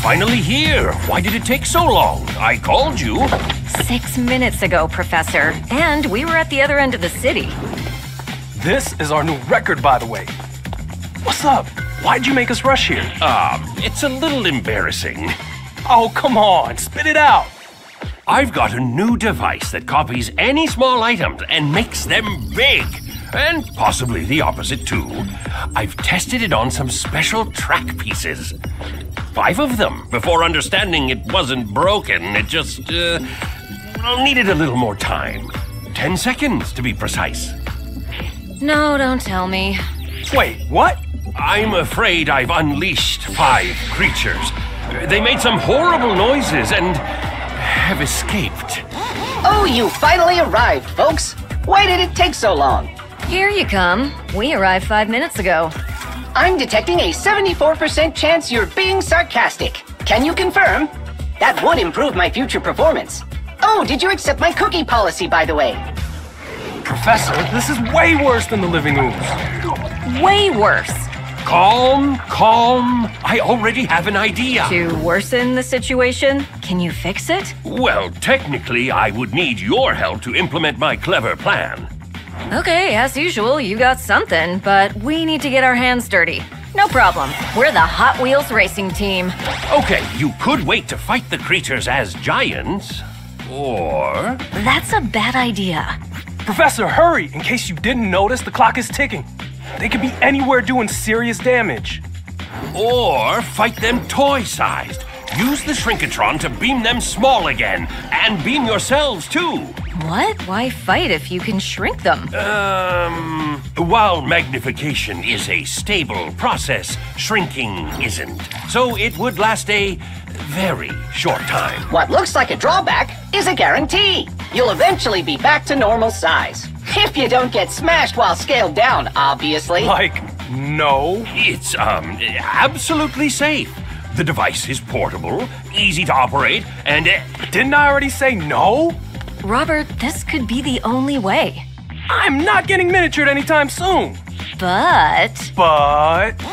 Finally here! Why did it take so long? I called you. 6 minutes ago, Professor. And we were at the other end of the city. This is our new record, by the way. What's up? Why'd you make us rush here? It's a little embarrassing. Oh, come on! Spit it out! I've got a new device that copies any small items and makes them big. And possibly the opposite, too. I've tested it on some special track pieces. 5 of them before understanding it wasn't broken. It just needed a little more time. 10 seconds, to be precise. No, don't tell me. Wait, what? I'm afraid I've unleashed 5 creatures. They made some horrible noises and have escaped. Oh, you finally arrived, folks. Why did it take so long? Here you come. We arrived 5 minutes ago. I'm detecting a 74% chance you're being sarcastic. Can you confirm? That would improve my future performance. Oh, did you accept my cookie policy, by the way? Professor, this is way worse than the living ooze. Way worse. Calm, calm. I already have an idea. To worsen the situation, can you fix it? Well, technically, I would need your help to implement my clever plan. Okay, as usual, you got something, but we need to get our hands dirty. No problem. We're the Hot Wheels Racing Team. Okay, you could wait to fight the creatures as giants, or... That's a bad idea. Professor, hurry! In case you didn't notice, the clock is ticking. They could be anywhere doing serious damage. Or fight them toy-sized. Use the Shrinkatron to beam them small again, and beam yourselves, too. What? Why fight if you can shrink them? While magnification is a stable process, shrinking isn't. So it would last a very short time. What looks like a drawback is a guarantee. You'll eventually be back to normal size. If you don't get smashed while scaled down, obviously. Like, no. It's, absolutely safe. The device is portable, easy to operate, and didn't I already say no? Robert, this could be the only way. I'm not getting miniatured anytime soon. But...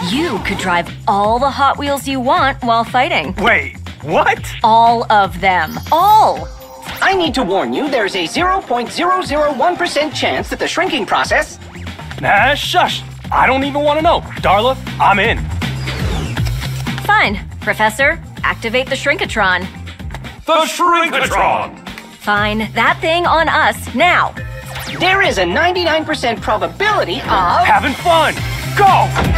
You could drive all the Hot Wheels you want while fighting. Wait, what? All of them. All! I need to warn you, there's a 0.001% chance that the shrinking process... Nah, shush. I don't even want to know. Darla, I'm in. Fine. Professor, activate the Shrinkatron. The Shrinkatron! Fine. That thing on us, now! There is a 99% probability of... Having fun! Go!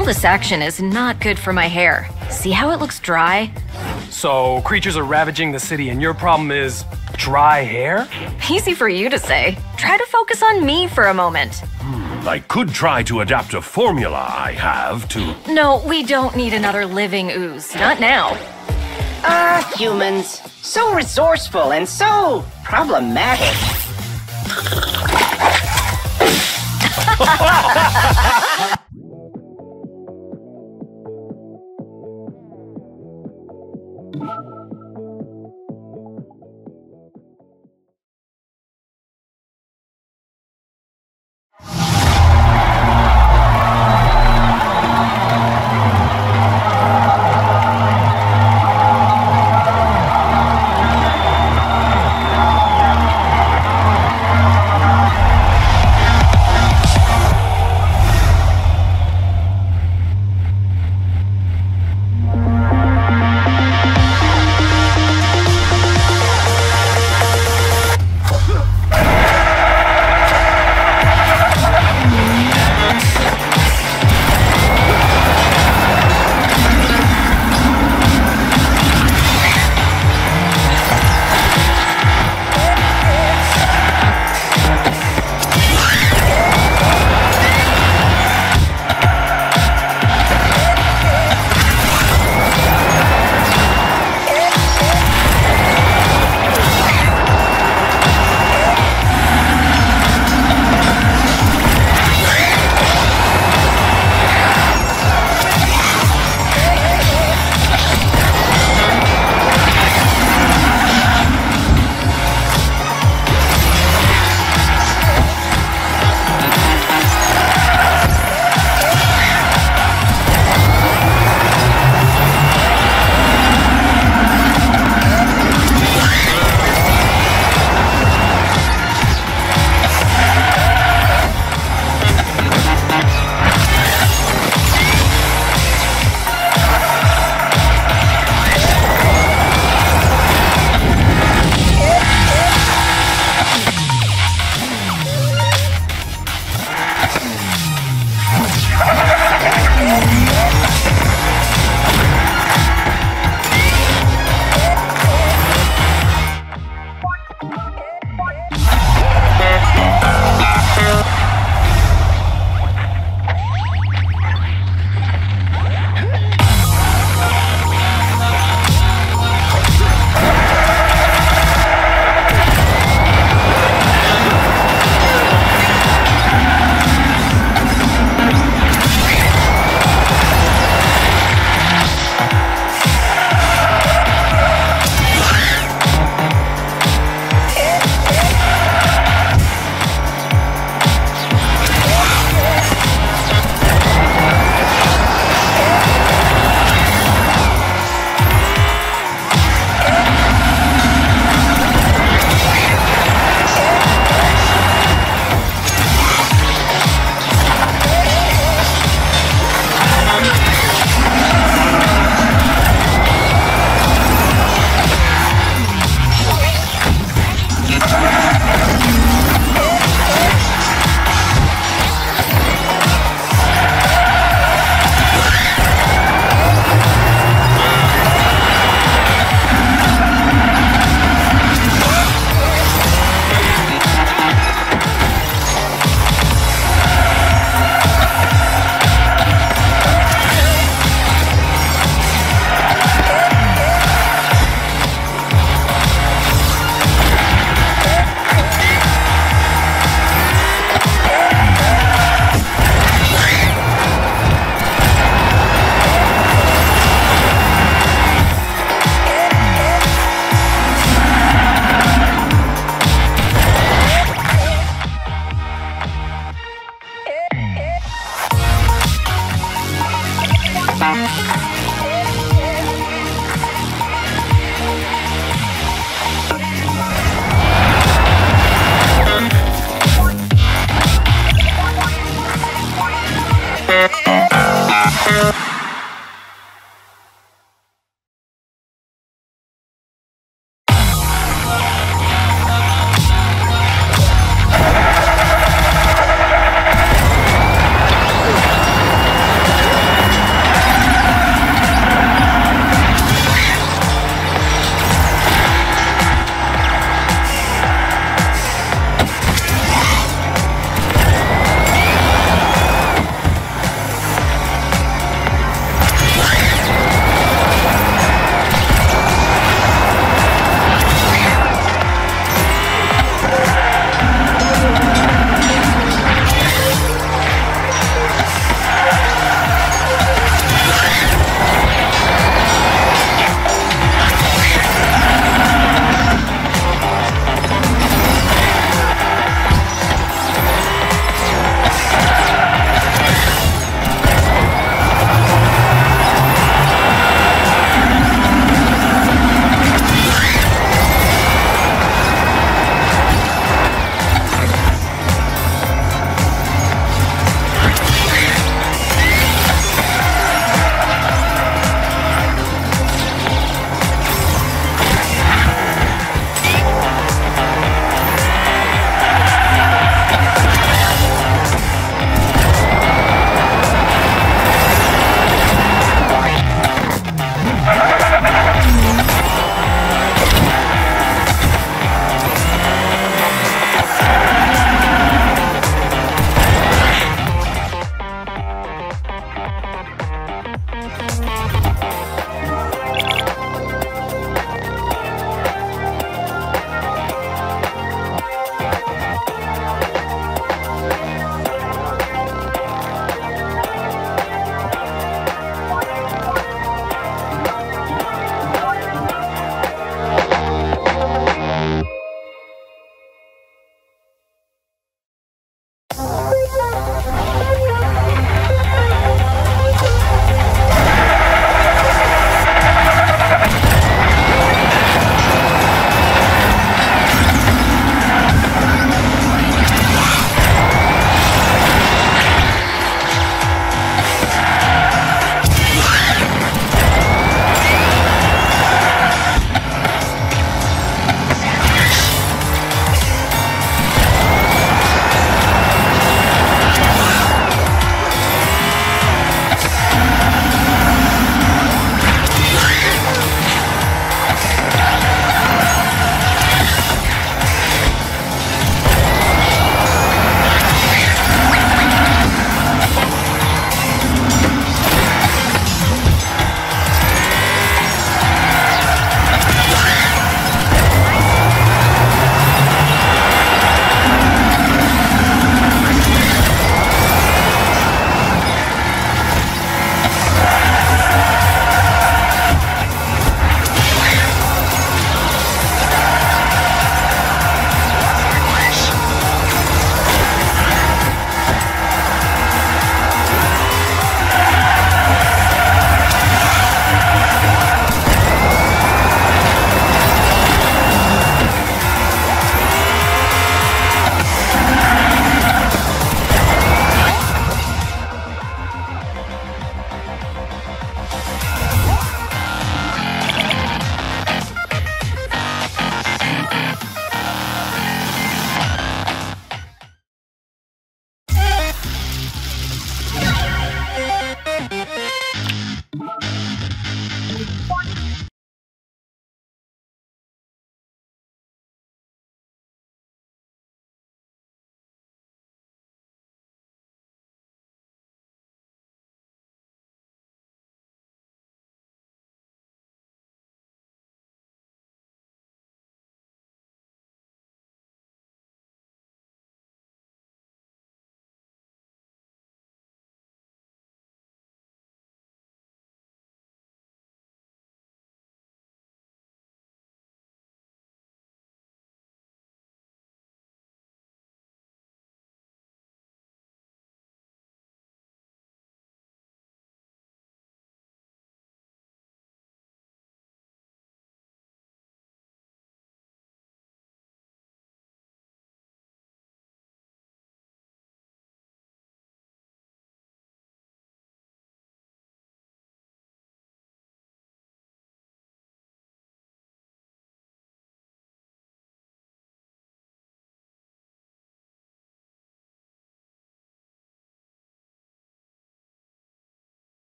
All this action is not good for my hair. See how it looks dry? So, creatures are ravaging the city and your problem is dry hair? Easy for you to say. Try to focus on me for a moment. I could try to adapt a formula I have to... No, we don't need another living ooze. Not now. Humans. So resourceful and so problematic.